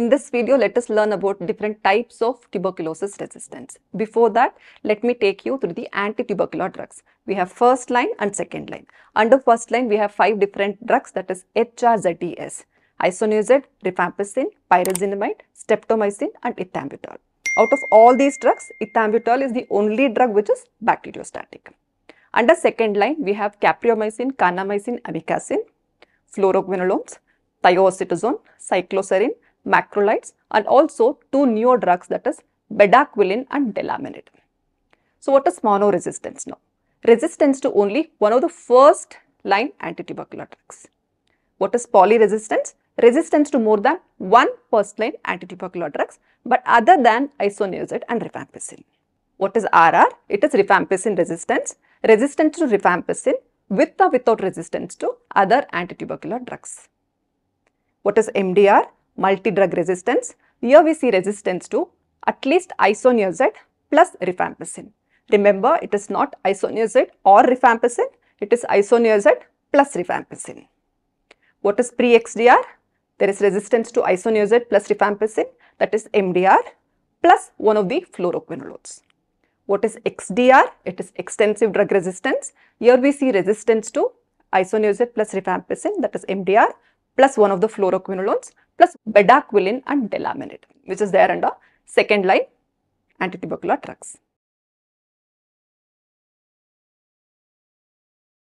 In this video, let us learn about different types of tuberculosis resistance. Before that, let me take you through the anti-tubercular drugs. We have first line and second line. Under first line, we have 5 different drugs, that is HRZES, isoniazid, rifampicin, pyrazinamide, streptomycin and ethambutol. Out of all these drugs, ethambutol is the only drug which is bacteriostatic. Under second line, we have capreomycin, kanamycin, amikacin, fluoroquinolones, thioacetazone, cycloserine, Macrolides and also 2 newer drugs, that is bedaquiline and delamanid. So what is monoresistance now? Resistance to only one of the first line antitubercular drugs. What is polyresistance? Resistance to more than one first line antitubercular drugs but other than isoniazid and rifampicin. What is RR? It is rifampicin resistance. Resistance to rifampicin with or without resistance to other antitubercular drugs. What is MDR? Multi-drug resistance. Here we see resistance to at least isoniazid plus rifampicin. Remember, it is not isoniazid or rifampicin, it is isoniazid plus rifampicin. What is pre-XDR? There is resistance to isoniazid plus rifampicin, that is MDR plus one of the fluoroquinolones. What is XDR? It is extensive drug resistance. Here we see resistance to isoniazid plus rifampicin, that is MDR plus one of the fluoroquinolones, plus bedaquiline and delamanid, which is there under second line antitubercular drugs.